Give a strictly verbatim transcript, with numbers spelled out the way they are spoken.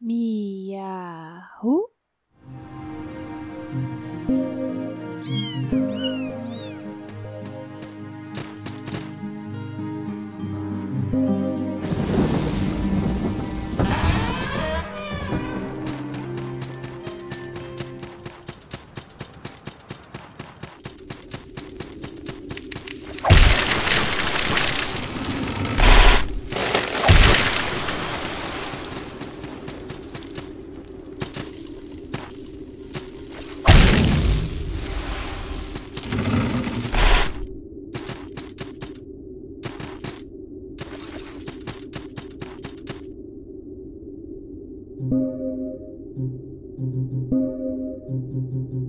Miahu. Thank you.